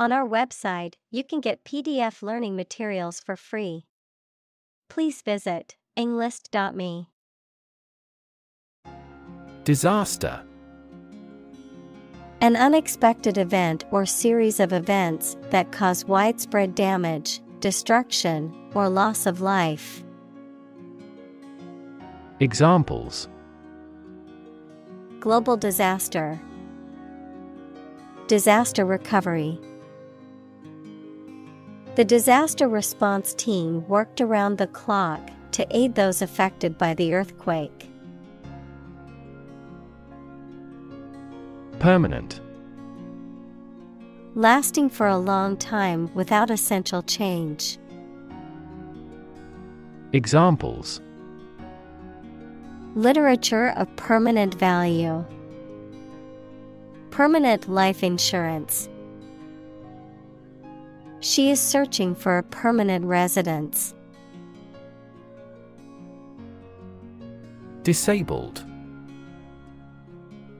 On our website, you can get PDF learning materials for free. Please visit Englist.me. Disaster. An unexpected event or series of events that cause widespread damage, destruction, or loss of life. Examples: global disaster, disaster recovery. The disaster response team worked around the clock to aid those affected by the earthquake. Permanent. Lasting for a long time without essential change. Examples: literature of permanent value, permanent life insurance. She is searching for a permanent residence. Disabled.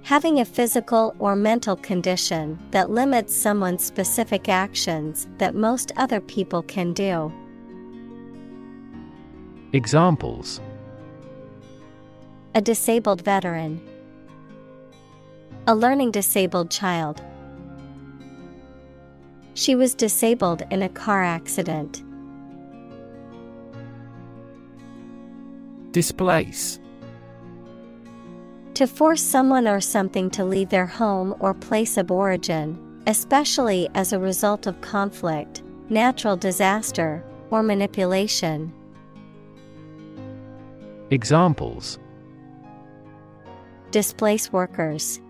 Having a physical or mental condition that limits someone's specific actions that most other people can do. Examples: a disabled veteran, a learning disabled child. She was disabled in a car accident. Displace. To force someone or something to leave their home or place of origin, especially as a result of conflict, natural disaster, or manipulation. Examples: displace workers,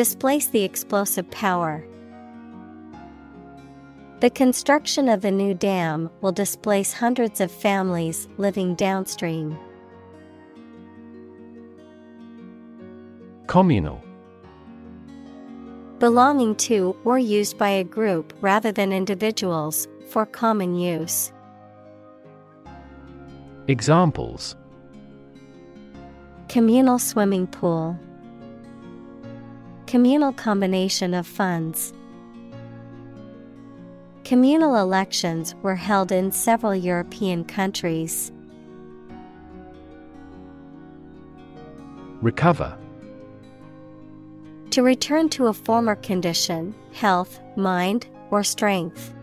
displace the explosive power. The construction of the new dam will displace hundreds of families living downstream. Communal. Belonging to or used by a group rather than individuals for common use. Examples: communal swimming pool, communal combination of funds. Communal elections were held in several European countries. Recover. To return to a former condition, health, mind, or strength.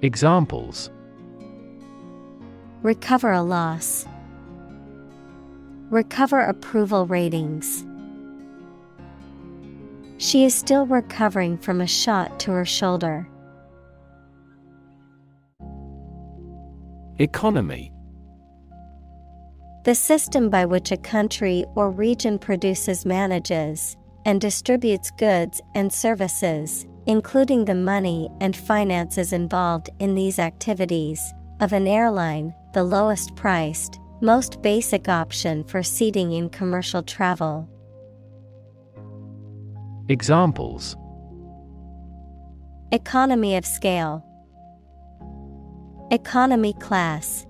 Examples: recover a loss, recover approval ratings. She is still recovering from a shot to her shoulder. Economy. The system by which a country or region produces, manages, and distributes goods and services, including the money and finances involved in these activities, of an airline, the lowest priced, most basic option for seating in commercial travel. Examples: economy of scale, economy class.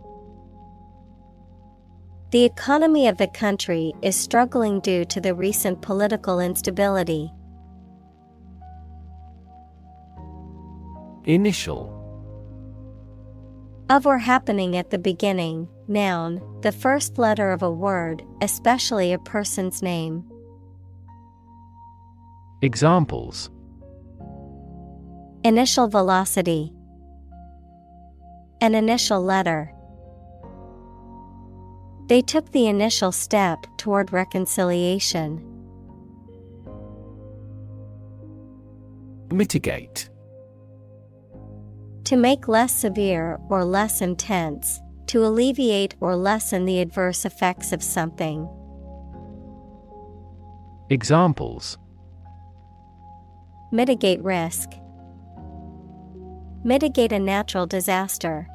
The economy of the country is struggling due to the recent political instability. Initial. Of or happening at the beginning, noun, the first letter of a word, especially a person's name. Examples: initial velocity, an initial letter. They took the initial step toward reconciliation. Mitigate. To make less severe or less intense, to alleviate or lessen the adverse effects of something. Examples: mitigate risk, mitigate a natural disaster.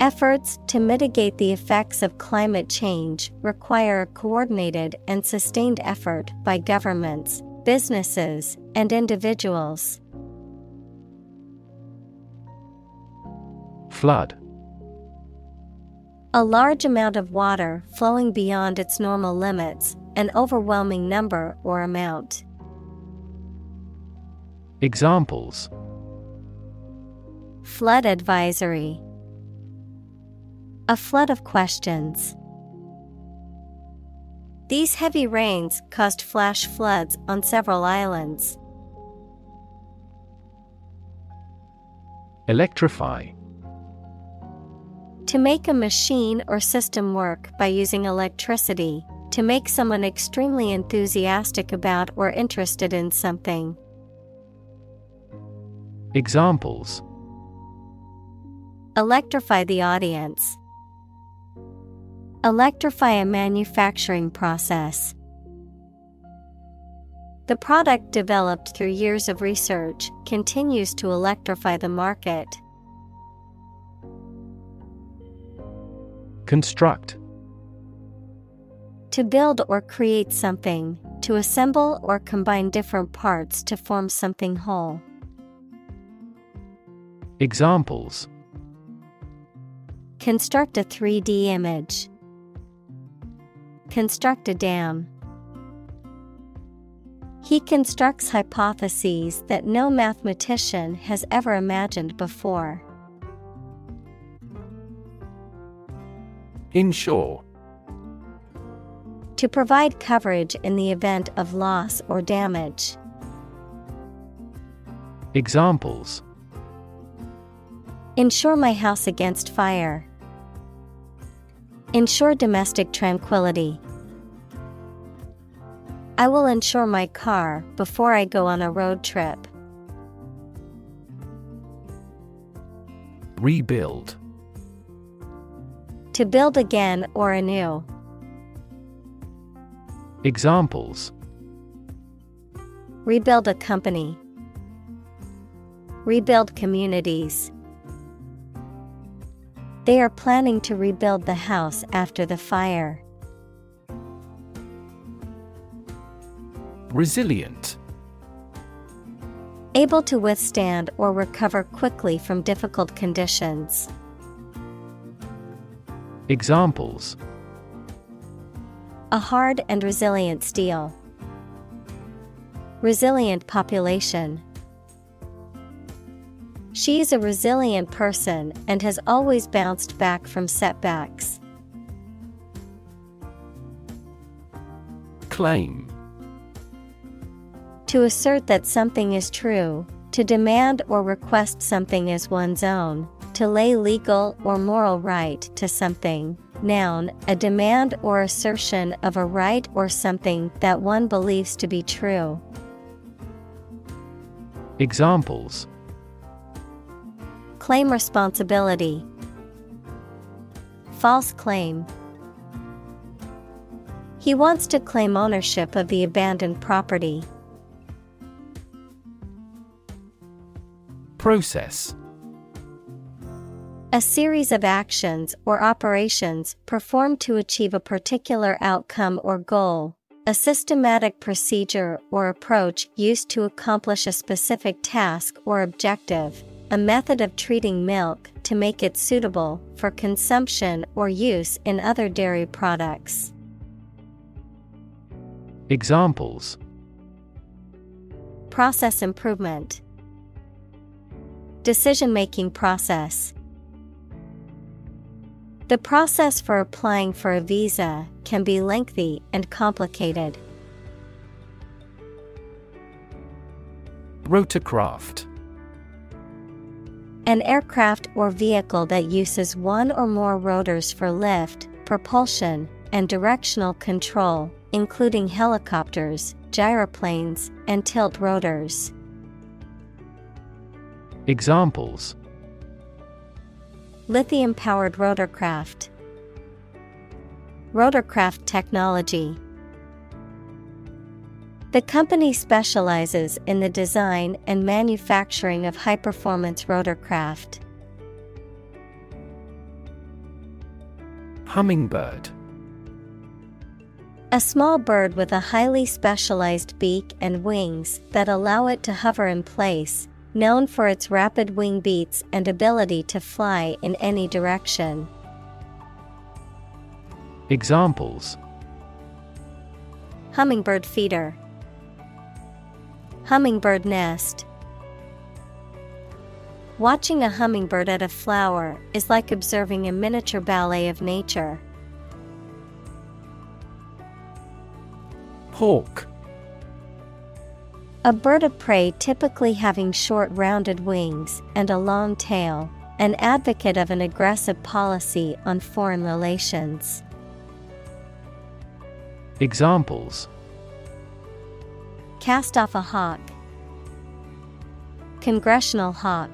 Efforts to mitigate the effects of climate change require a coordinated and sustained effort by governments, businesses, and individuals. Flood. A large amount of water flowing beyond its normal limits, an overwhelming number or amount. Examples: flood advisory, a flood of questions. These heavy rains caused flash floods on several islands. Electrify. To make a machine or system work by using electricity, to make someone extremely enthusiastic about or interested in something. Examples: electrify the audience, electrify a manufacturing process. The product developed through years of research continues to electrify the market. Construct. To build or create something, to assemble or combine different parts to form something whole. Examples: construct a 3D image, construct a dam. He constructs hypotheses that no mathematician has ever imagined before. Insure. To provide coverage in the event of loss or damage. Examples: insure my house against fire, insure domestic tranquility. I will insure my car before I go on a road trip. Rebuild. To build again or anew. Examples: rebuild a company, rebuild communities. They are planning to rebuild the house after the fire. Resilient. Able to withstand or recover quickly from difficult conditions. Examples: a hard and resilient steel, resilient population. She is a resilient person and has always bounced back from setbacks. Claim. To assert that something is true, to demand or request something as one's own, to lay legal or moral right to something. Noun, a demand or assertion of a right or something that one believes to be true. Examples: claim responsibility, false claim. He wants to claim ownership of the abandoned property. Process. A series of actions or operations performed to achieve a particular outcome or goal, a systematic procedure or approach used to accomplish a specific task or objective, a method of treating milk to make it suitable for consumption or use in other dairy products. Examples: process improvement, decision-making process. The process for applying for a visa can be lengthy and complicated. Rotorcraft. An aircraft or vehicle that uses one or more rotors for lift, propulsion, and directional control, including helicopters, gyroplanes, and tilt rotors. Examples: lithium-powered rotorcraft, rotorcraft technology. The company specializes in the design and manufacturing of high-performance rotorcraft. Hummingbird. A small bird with a highly specialized beak and wings that allow it to hover in place, known for its rapid wing beats and ability to fly in any direction. Examples: Hummingbird feeder. Hummingbird nest. Watching a hummingbird at a flower is like observing a miniature ballet of nature. Hawk. A bird of prey typically having short rounded wings and a long tail, an advocate of an aggressive policy on foreign relations. Examples: cast off a hawk. Congressional hawk.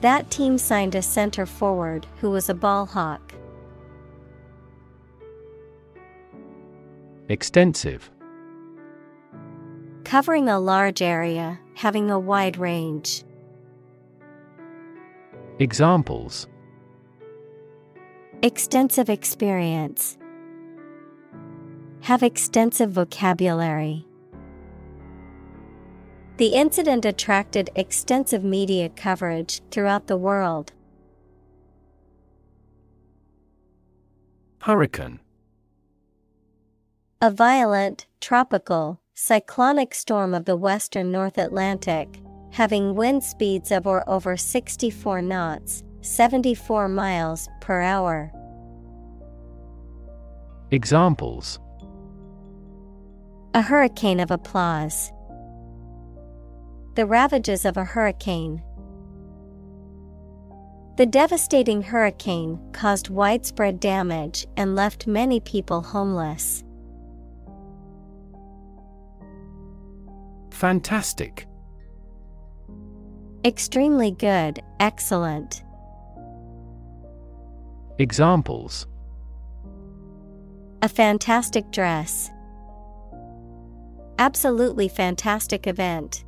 That team signed a center forward who was a ball hawk. Extensive. Covering a large area, having a wide range. Examples: extensive experience. Have extensive vocabulary. The incident attracted extensive media coverage throughout the world. Hurricane. A violent, tropical, cyclonic storm of the western North Atlantic, having wind speeds of or over 64 knots, 74 miles per hour. Examples: a hurricane of applause. The ravages of a hurricane. The devastating hurricane caused widespread damage and left many people homeless. Fantastic. Extremely good, excellent. Examples: a fantastic dress. Absolutely fantastic event.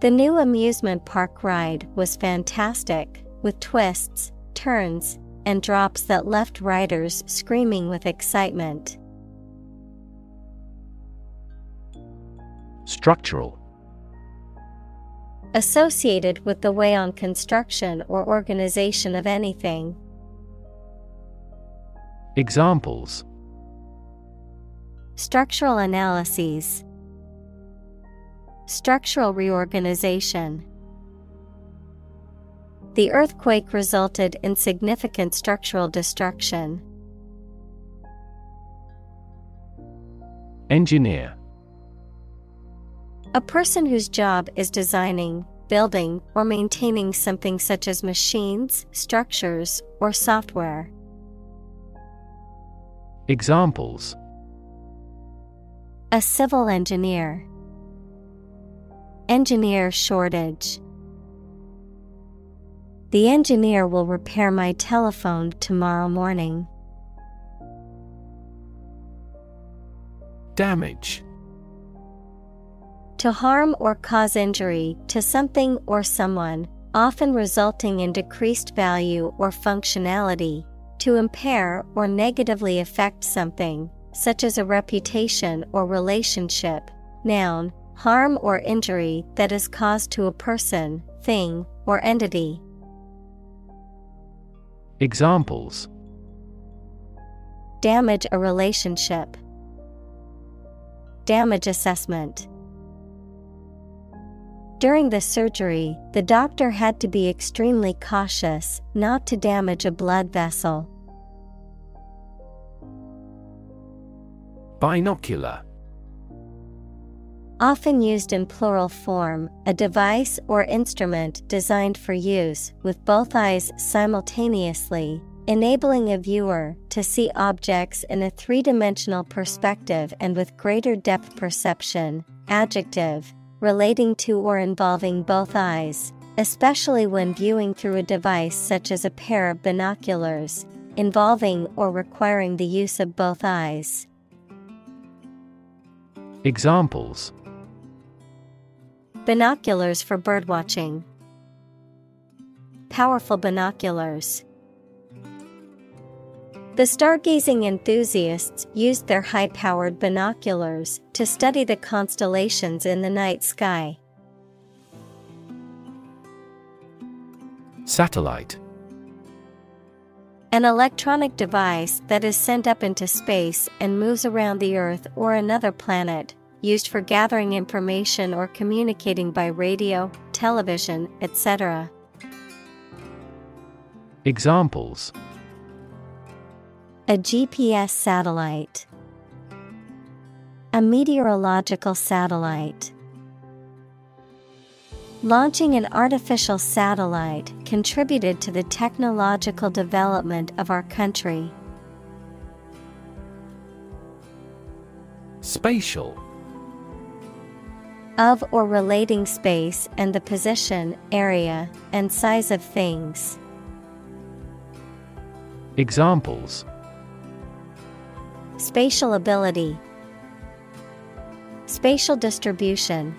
The new amusement park ride was fantastic, with twists, turns, and drops that left riders screaming with excitement. Structural. Associated with the way on construction or organization of anything. Examples: structural analyses. Structural reorganization. The earthquake resulted in significant structural destruction. Engineer. A person whose job is designing, building, or maintaining something such as machines, structures, or software. Examples: a civil engineer. Engineer shortage. The engineer will repair my telephone tomorrow morning. Damage. To harm or cause injury to something or someone, often resulting in decreased value or functionality, to impair or negatively affect something, such as a reputation or relationship. Noun, harm or injury that is caused to a person, thing, or entity. Examples: damage a relationship. Damage assessment. During the surgery, the doctor had to be extremely cautious not to damage a blood vessel. Binocular. Often used in plural form, a device or instrument designed for use with both eyes simultaneously, enabling a viewer to see objects in a three-dimensional perspective and with greater depth perception. Adjective, relating to or involving both eyes, especially when viewing through a device such as a pair of binoculars, involving or requiring the use of both eyes. Examples: binoculars for birdwatching. Powerful binoculars. The stargazing enthusiasts used their high-powered binoculars to study the constellations in the night sky. Satellite. An electronic device that is sent up into space and moves around the Earth or another planet, used for gathering information or communicating by radio, television, etc. Examples: a GPS satellite, a meteorological satellite. Launching an artificial satellite contributed to the technological development of our country. Spatial. Of or relating space and the position, area, and size of things. Examples: spatial ability, spatial distribution.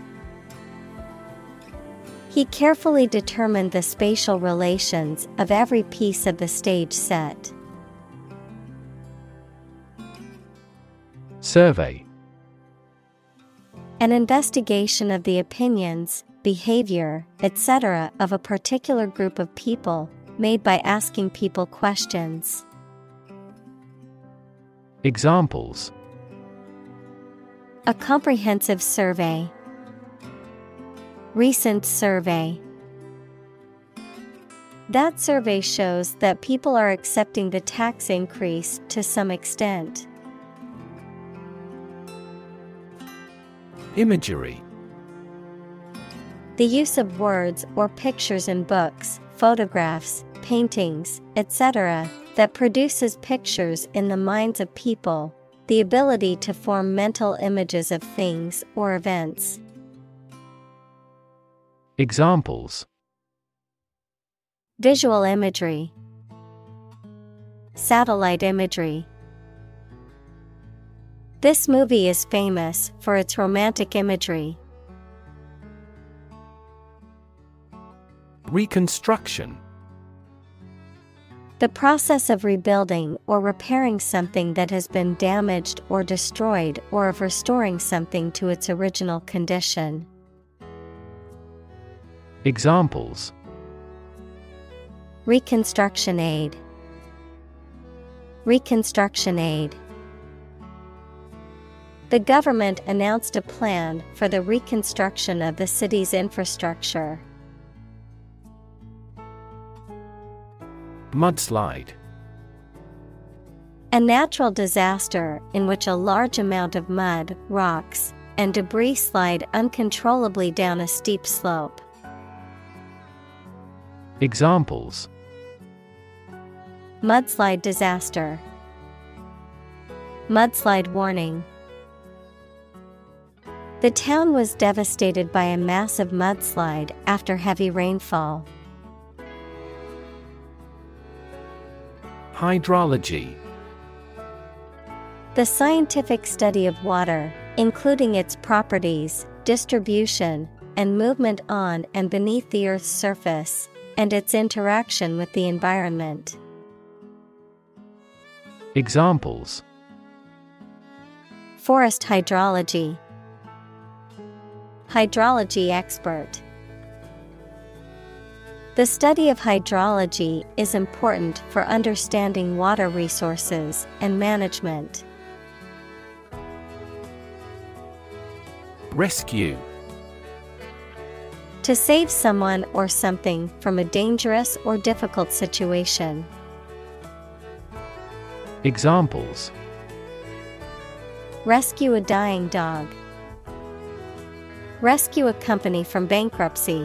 He carefully determined the spatial relations of every piece of the stage set. Survey. An investigation of the opinions, behavior, etc. of a particular group of people, made by asking people questions. Examples: a comprehensive survey, recent survey. That survey shows that people are accepting the tax increase to some extent. Imagery. The use of words or pictures in books, photographs, paintings, etc. that produces pictures in the minds of people, the ability to form mental images of things or events. Examples: visual imagery, satellite imagery. This movie is famous for its romantic imagery. Reconstruction. The process of rebuilding or repairing something that has been damaged or destroyed, or of restoring something to its original condition. Examples: reconstruction aid, reconstruction aid. The government announced a plan for the reconstruction of the city's infrastructure. Mudslide. A natural disaster in which a large amount of mud, rocks, and debris slide uncontrollably down a steep slope. Examples: mudslide disaster, mudslide warning. The town was devastated by a massive mudslide after heavy rainfall. Hydrology. The scientific study of water, including its properties, distribution, and movement on and beneath the Earth's surface, and its interaction with the environment. Examples: forest hydrology, hydrology expert. The study of hydrology is important for understanding water resources and management. Rescue. To save someone or something from a dangerous or difficult situation. Examples: rescue a dying dog, rescue a company from bankruptcy.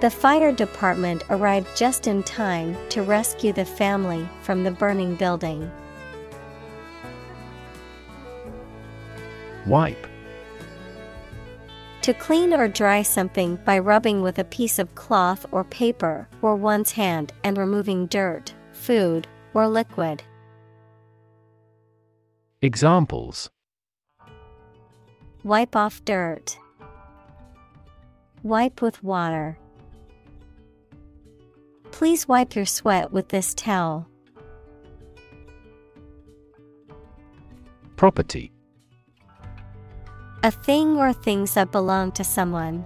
The fire department arrived just in time to rescue the family from the burning building. Wipe. To clean or dry something by rubbing with a piece of cloth or paper or one's hand and removing dirt, food, or liquid. Examples: wipe off dirt, wipe with water. Please wipe your sweat with this towel. Property. A thing or things that belong to someone.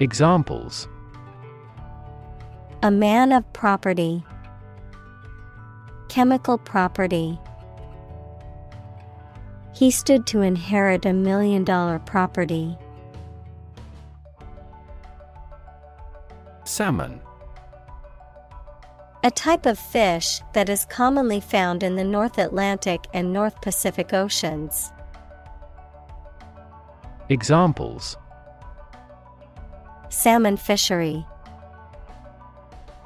Examples: A man of property. Chemical property. He stood to inherit $1 million property. Salmon. A type of fish that is commonly found in the North Atlantic and North Pacific Oceans. Examples: salmon fishery,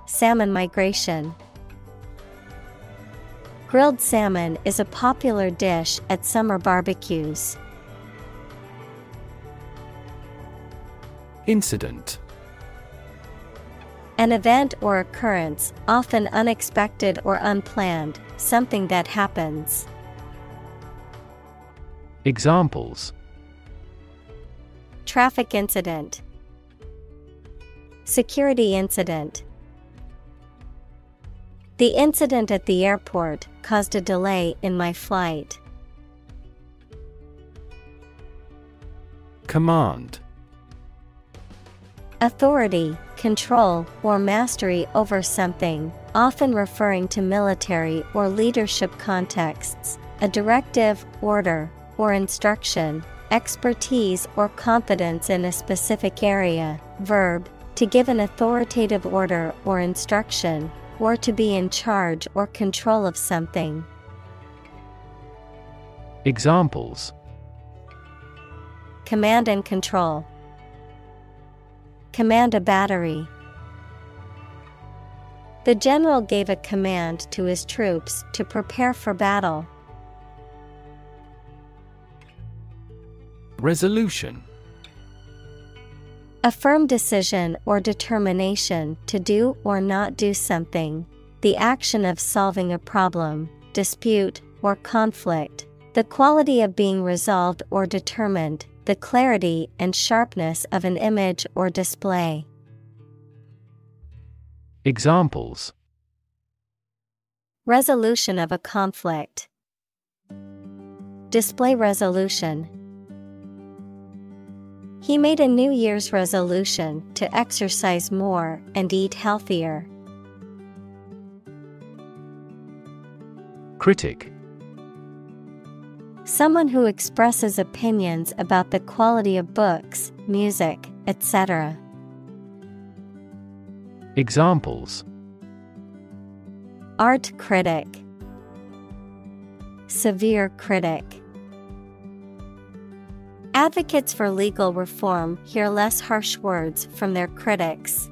salmon migration. Grilled salmon is a popular dish at summer barbecues. Incident. An event or occurrence, often unexpected or unplanned, something that happens. Examples: traffic incident, security incident. The incident at the airport caused a delay in my flight. Command. Authority, control, or mastery over something, often referring to military or leadership contexts, a directive, order, or instruction, expertise or competence in a specific area. Verb, to give an authoritative order or instruction, or to be in charge or control of something. Examples: command and control, command a battery. The general gave a command to his troops to prepare for battle. Resolution. A firm decision or determination to do or not do something, the action of solving a problem, dispute, or conflict, the quality of being resolved or determined, the clarity and sharpness of an image or display. Examples: resolution of a conflict, display resolution. He made a New Year's resolution to exercise more and eat healthier. Critic. Someone who expresses opinions about the quality of books, music, etc. Examples: art critic, severe critic. Advocates for legal reform hear less harsh words from their critics.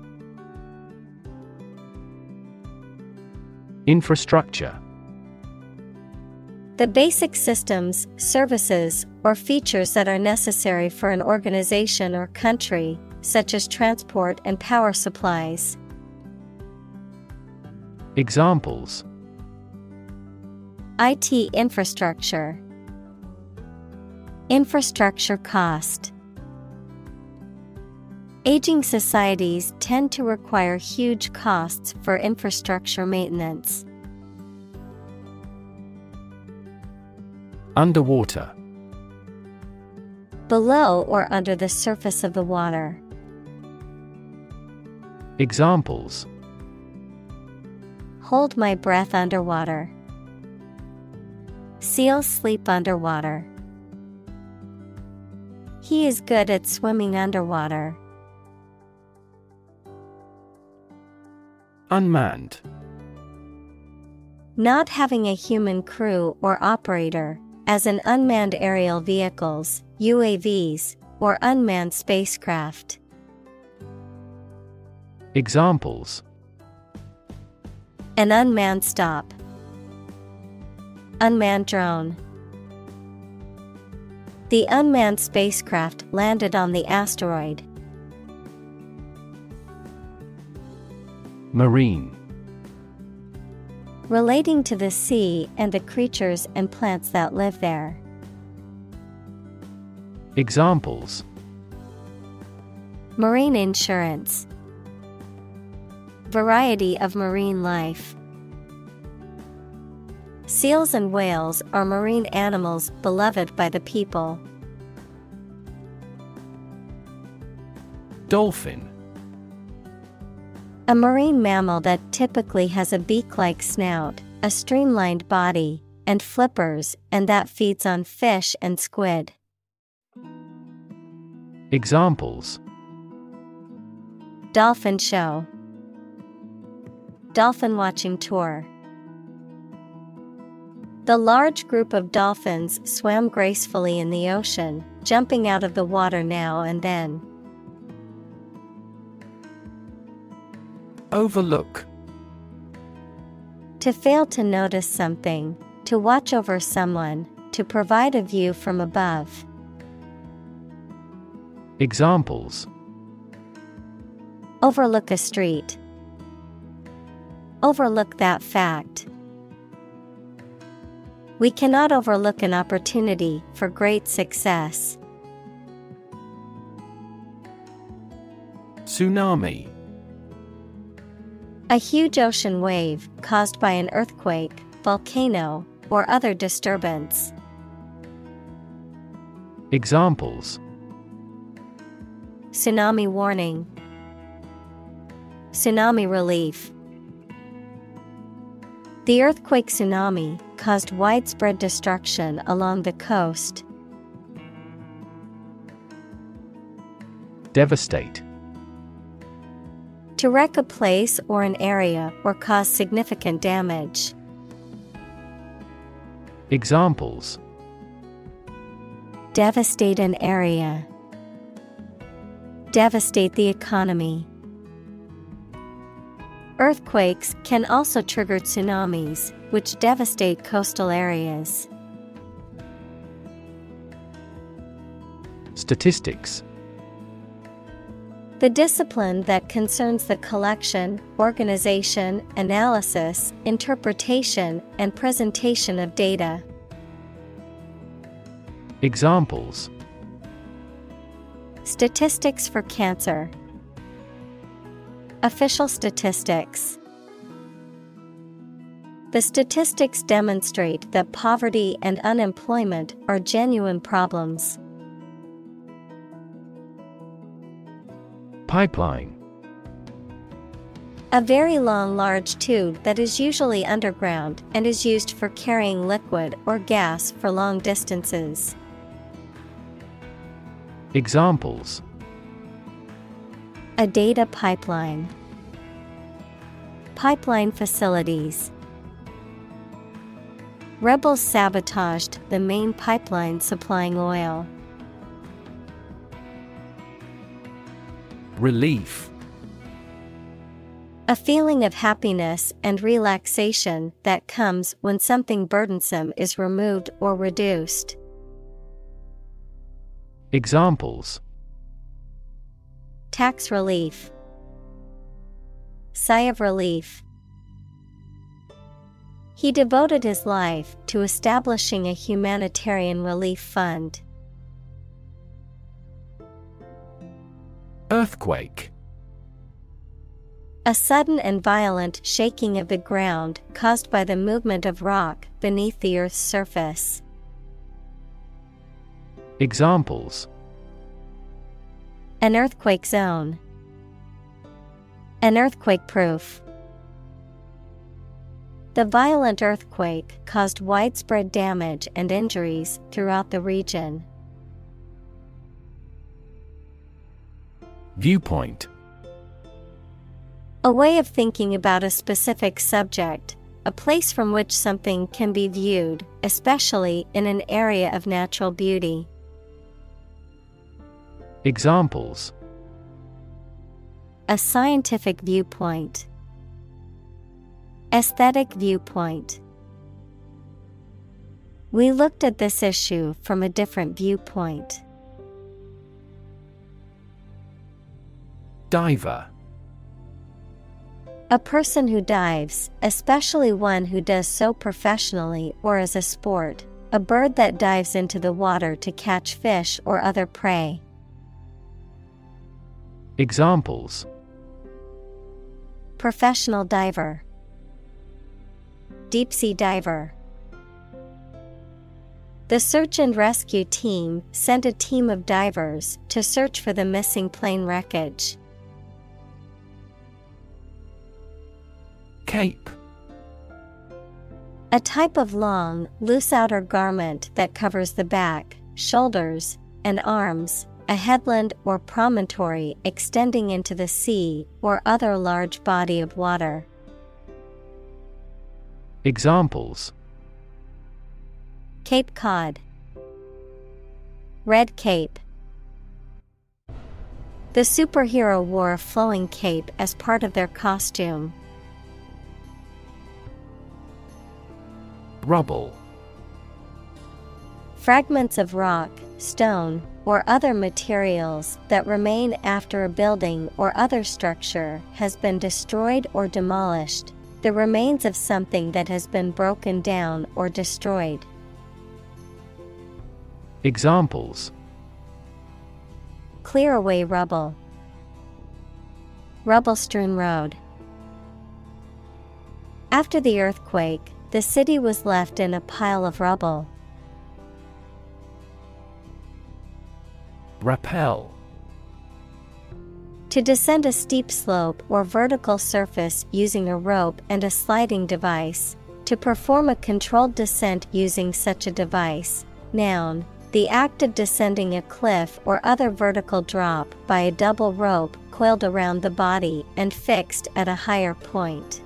Infrastructure. The basic systems, services, or features that are necessary for an organization or country, such as transport and power supplies. Examples: IT infrastructure, infrastructure cost. Aging societies tend to require huge costs for infrastructure maintenance. Underwater. Below or under the surface of the water. Examples: hold my breath underwater, seals sleep underwater. He is good at swimming underwater. Unmanned. Not having a human crew or operator, as in unmanned aerial vehicles, UAVs, or unmanned spacecraft. Examples: an unmanned stop, unmanned drone. The unmanned spacecraft landed on the asteroid. Marine. Relating to the sea and the creatures and plants that live there. Examples: marine insurance, variety of marine life. Seals and whales are marine animals beloved by the people. Dolphin. A marine mammal that typically has a beak-like snout, a streamlined body, and flippers, and that feeds on fish and squid. Examples: dolphin show, dolphin watching tour. The large group of dolphins swam gracefully in the ocean, jumping out of the water now and then. Overlook. To fail to notice something, to watch over someone, to provide a view from above. Examples: overlook a street, overlook that fact. We cannot overlook an opportunity for great success. Tsunami. A huge ocean wave caused by an earthquake, volcano, or other disturbance. Examples: tsunami warning, tsunami relief. The earthquake tsunami caused widespread destruction along the coast. Devastate. To wreck a place or an area or cause significant damage. Examples: devastate an area, devastate the economy. Earthquakes can also trigger tsunamis, which devastate coastal areas. Statistics. The discipline that concerns the collection, organization, analysis, interpretation, and presentation of data. Examples: statistics for cancer, official statistics. The statistics demonstrate that poverty and unemployment are genuine problems. Pipeline. A very long, large tube that is usually underground and is used for carrying liquid or gas for long distances. Examples: a data pipeline, pipeline facilities. Rebels sabotaged the main pipeline supplying oil. Relief. A feeling of happiness and relaxation that comes when something burdensome is removed or reduced. Examples: tax relief, sigh of relief. He devoted his life to establishing a humanitarian relief fund. Earthquake. A sudden and violent shaking of the ground caused by the movement of rock beneath the earth's surface. Examples: an earthquake zone, an earthquake proof. The violent earthquake caused widespread damage and injuries throughout the region. Viewpoint. A way of thinking about a specific subject, a place from which something can be viewed, especially in an area of natural beauty. Examples: a scientific viewpoint, aesthetic viewpoint. We looked at this issue from a different viewpoint. Diver. A person who dives, especially one who does so professionally or as a sport, a bird that dives into the water to catch fish or other prey. Examples: professional diver, deep-sea diver. The search and rescue team sent a team of divers to search for the missing plane wreckage. Cape. A type of long, loose outer garment that covers the back, shoulders, and arms, a headland or promontory extending into the sea or other large body of water. Examples: Cape Cod, Red Cape. The superhero wore a flowing cape as part of their costume. Rubble. Fragments of rock, stone, or other materials that remain after a building or other structure has been destroyed or demolished, the remains of something that has been broken down or destroyed. Examples: Clear away rubble. Rubble-strewn road. After the earthquake, the city was left in a pile of rubble. Rappel. To descend a steep slope or vertical surface using a rope and a sliding device. To perform a controlled descent using such a device. Noun. The act of descending a cliff or other vertical drop by a double rope coiled around the body and fixed at a higher point.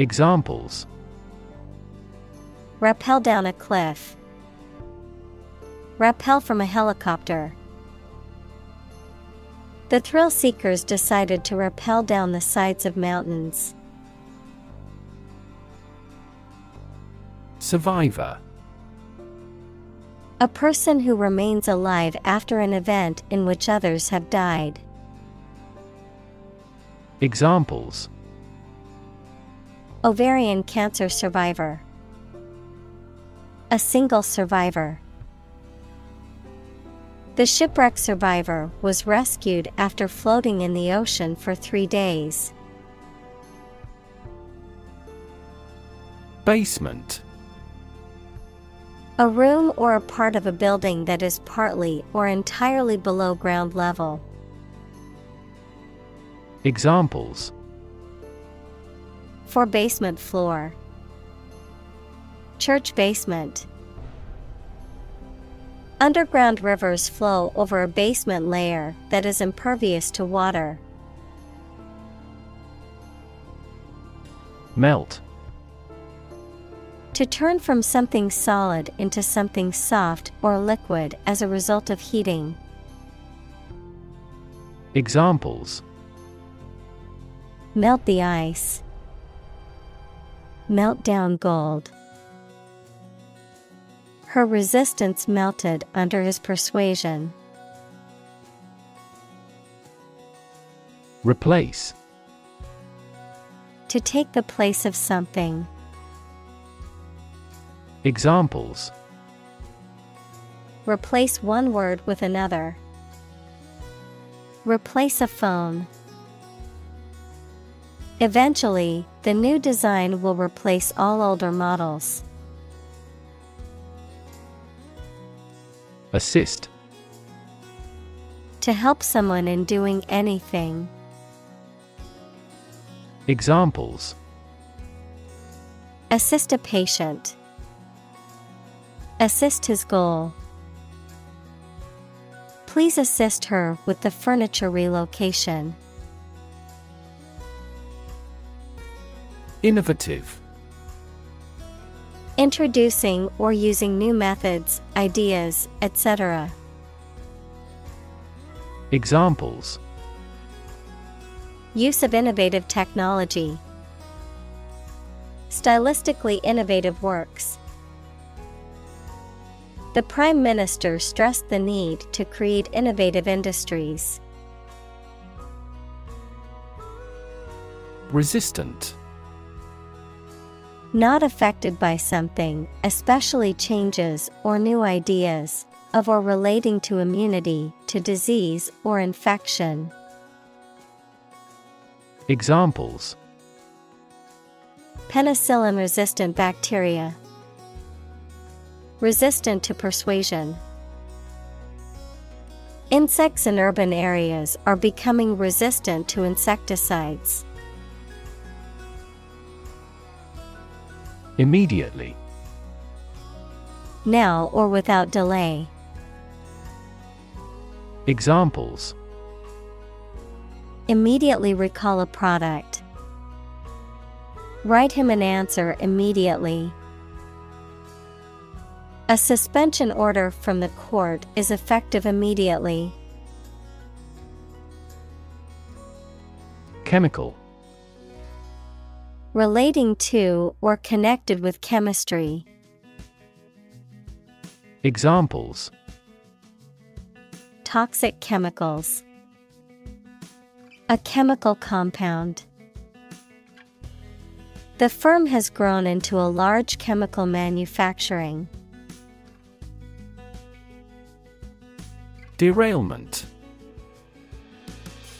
Examples: Rappel down a cliff. Rappel from a helicopter. The thrill seekers decided to rappel down the sides of mountains. Survivor. A person who remains alive after an event in which others have died. Examples: Ovarian cancer survivor. A single survivor. The shipwreck survivor was rescued after floating in the ocean for 3 days. Basement. A room or a part of a building that is partly or entirely below ground level. Examples: For basement floor. Church basement. Underground rivers flow over a basement layer that is impervious to water. Melt. To turn from something solid into something soft or liquid as a result of heating. Examples: Melt the ice. Melt down gold. Her resistance melted under his persuasion. Replace. To take the place of something. Examples: Replace one word with another. Replace a phone. Eventually, the new design will replace all older models. Assist. To help someone in doing anything. Examples: Assist a patient. Assist his goal. Please assist her with the furniture relocation. Innovative. Introducing or using new methods, ideas, etc. Examples: Use of innovative technology. Stylistically innovative works. The Prime Minister stressed the need to create innovative industries. Resistant. Not affected by something, especially changes or new ideas, of or relating to immunity, to disease or infection. Examples: Penicillin-resistant bacteria. Resistant to persuasion. Insects in urban areas are becoming resistant to insecticides. Immediately. Now or without delay. Examples. Immediately recall a product. Write him an answer immediately. A suspension order from the court is effective immediately. Chemical. Relating to or connected with chemistry. Examples. Toxic chemicals. A chemical compound. The firm has grown into a large chemical manufacturing. Derailment.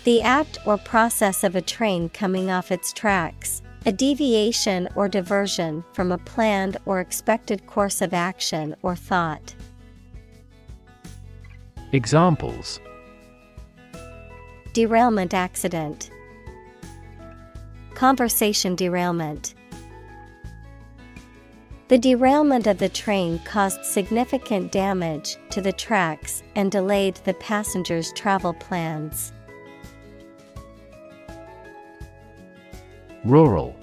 The act or process of a train coming off its tracks, a deviation or diversion from a planned or expected course of action or thought. Examples. Derailment accident. Conversation derailment. The derailment of the train caused significant damage to the tracks and delayed the passengers' travel plans. Rural.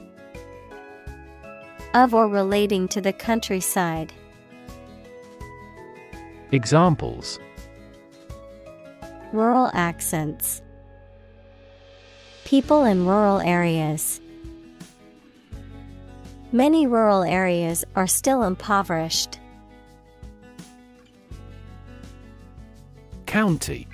Of or relating to the countryside. Examples. Rural accents. People in rural areas. Many rural areas are still impoverished. County.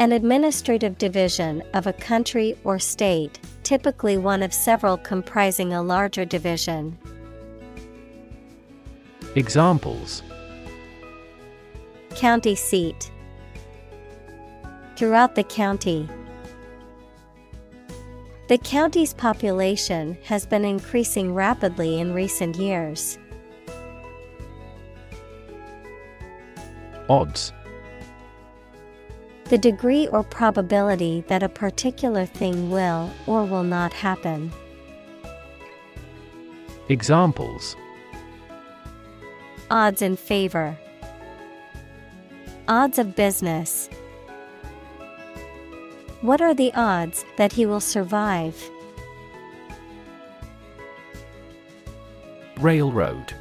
An administrative division of a country or state, typically one of several comprising a larger division. Examples. County seat. Throughout the county. The county's population has been increasing rapidly in recent years. Odds. The degree or probability that a particular thing will or will not happen. Examples. Odds in favor. Odds of business. What are the odds that he will survive? Railroad.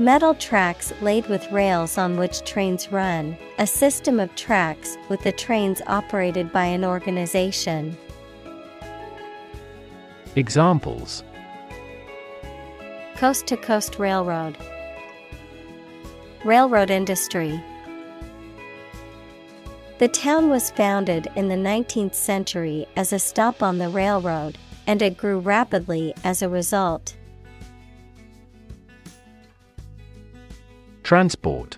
Metal tracks laid with rails on which trains run, a system of tracks with the trains operated by an organization. Examples. Coast-to-coast railroad. Railroad industry. The town was founded in the 19th century as a stop on the railroad, and it grew rapidly as a result. Transport.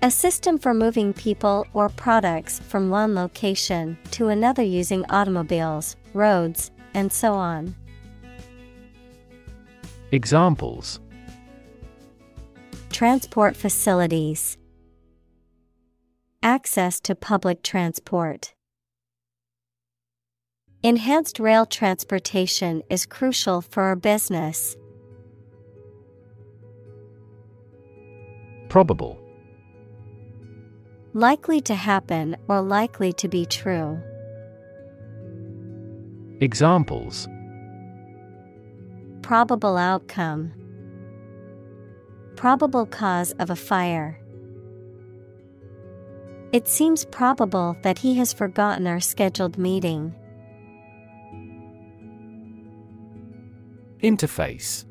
A system for moving people or products from one location to another using automobiles, roads, and so on. Examples. Transport facilities. Access to public transport. Enhanced rail transportation is crucial for our business. Probable. Likely to happen or likely to be true. Examples. Probable outcome. Probable cause of a fire. It seems probable that he has forgotten our scheduled meeting. Interface.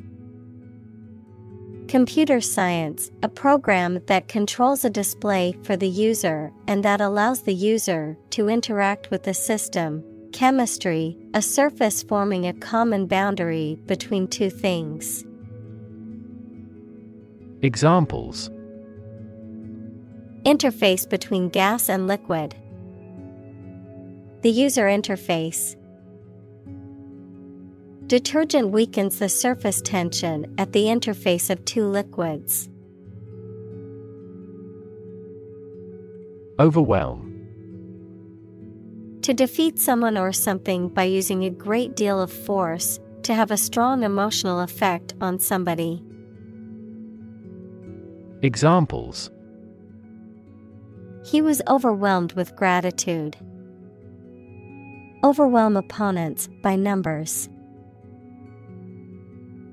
Computer science, a program that controls a display for the user and that allows the user to interact with the system. Chemistry, a surface forming a common boundary between two things. Examples. Interface between gas and liquid. The user interface. Detergent weakens the surface tension at the interface of two liquids. Overwhelm. To defeat someone or something by using a great deal of force, to have a strong emotional effect on somebody. Examples: he was overwhelmed with gratitude. Overwhelm opponents by numbers.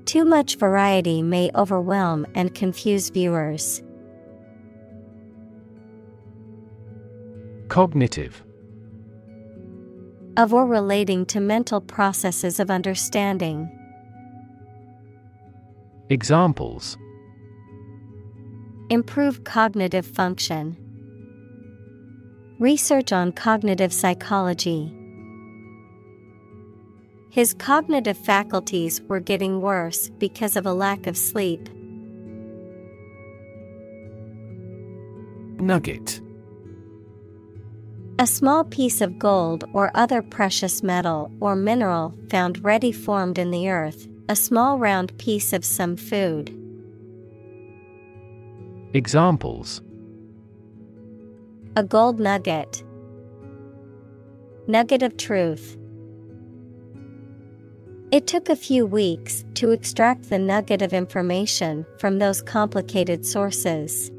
Too much variety may overwhelm and confuse viewers. Cognitive. Of or relating to mental processes of understanding. Examples: improve cognitive function. Research on cognitive psychology. His cognitive faculties were getting worse because of a lack of sleep. Nugget. A small piece of gold or other precious metal or mineral found ready formed in the earth, a small round piece of some food. Examples: a gold nugget. Nugget of truth. It took a few weeks to extract the nugget of information from those complicated sources.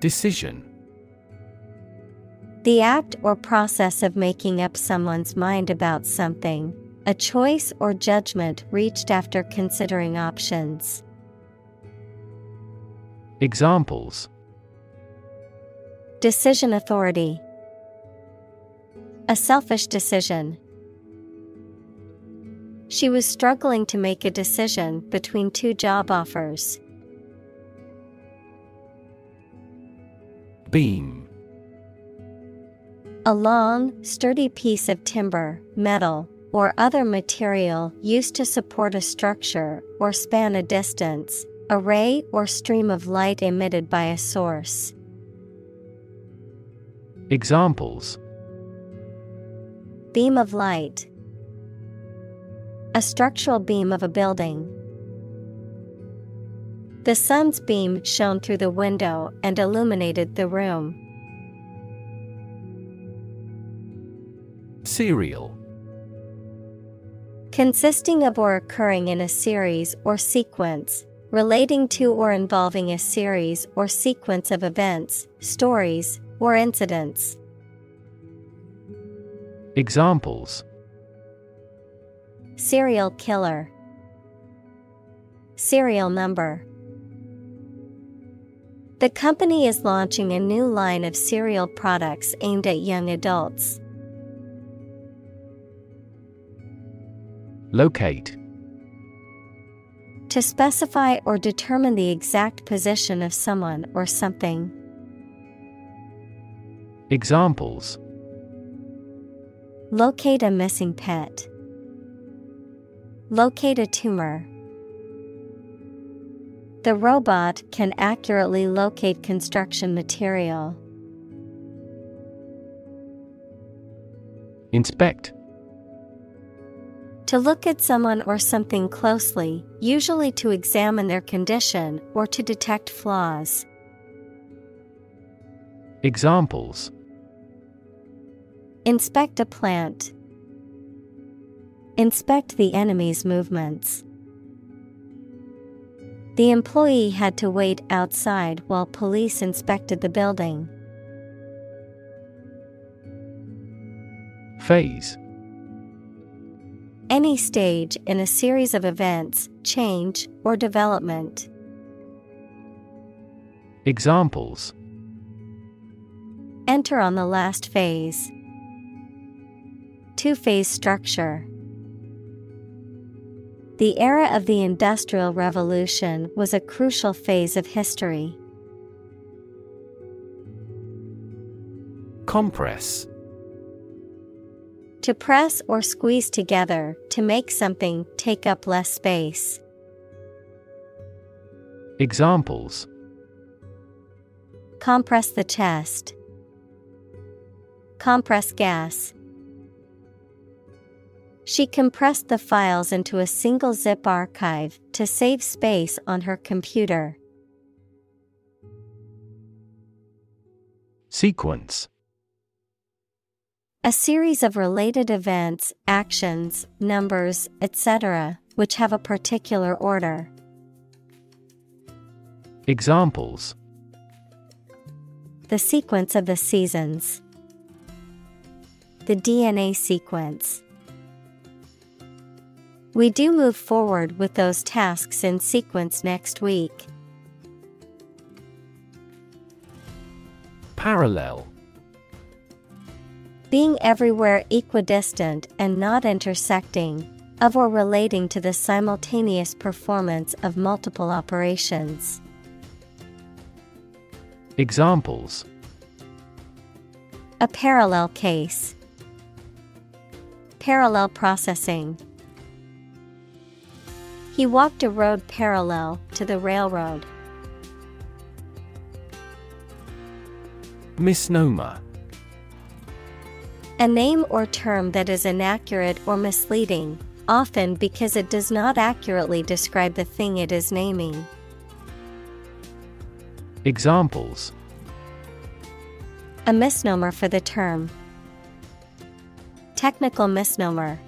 Decision. The act or process of making up someone's mind about something, a choice or judgment reached after considering options. Examples: decision authority. A selfish decision. She was struggling to make a decision between two job offers. Beam. A long, sturdy piece of timber, metal, or other material used to support a structure or span a distance, a ray or stream of light emitted by a source. Examples: beam of light. A structural beam of a building. The sun's beam shone through the window and illuminated the room. Serial. Consisting of or occurring in a series or sequence, relating to or involving a series or sequence of events, stories, or incidents. Examples: serial killer. Serial number. The company is launching a new line of cereal products aimed at young adults. Locate. To specify or determine the exact position of someone or something. Examples: locate a missing pet. Locate a tumor. The robot can accurately locate construction material. Inspect. To look at someone or something closely, usually to examine their condition or to detect flaws. Examples: inspect a plant. Inspect the enemy's movements. The employee had to wait outside while police inspected the building. Phase. Any stage in a series of events, change, or development. Examples: enter on the last phase. Two-phase structure. The era of the Industrial Revolution was a crucial phase of history. Compress. To press or squeeze together, to make something take up less space. Examples: compress the chest. Compress gas. She compressed the files into a single zip archive to save space on her computer. Sequence. A series of related events, actions, numbers, etc., which have a particular order. Examples. The sequence of the seasons. The DNA sequence. We do move forward with those tasks in sequence next week. Parallel. Being everywhere equidistant and not intersecting, of or relating to the simultaneous performance of multiple operations. Examples. A parallel case. Parallel processing. He walked a road parallel to the railroad. Misnomer. A name or term that is inaccurate or misleading, often because it does not accurately describe the thing it is naming. Examples. A misnomer for the term. Technical misnomer.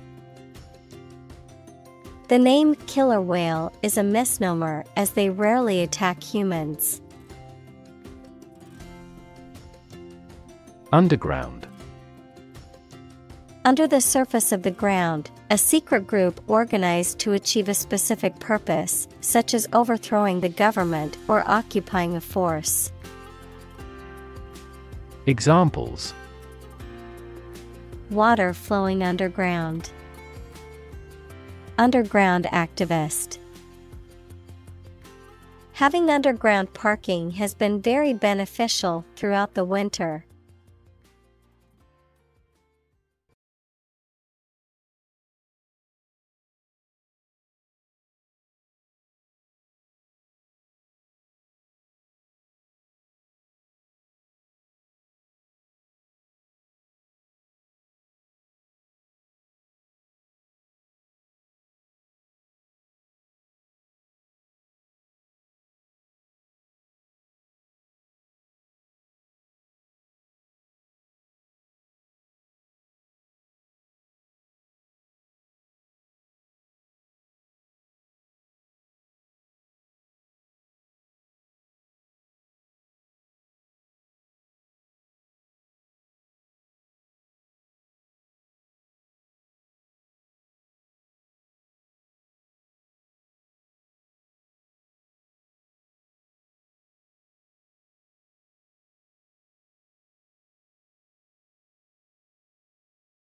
The name killer whale is a misnomer as they rarely attack humans. Underground. Under the surface of the ground, a secret group organized to achieve a specific purpose, such as overthrowing the government or occupying a force. Examples. Water flowing underground. Underground activist. Having underground parking has been very beneficial throughout the winter.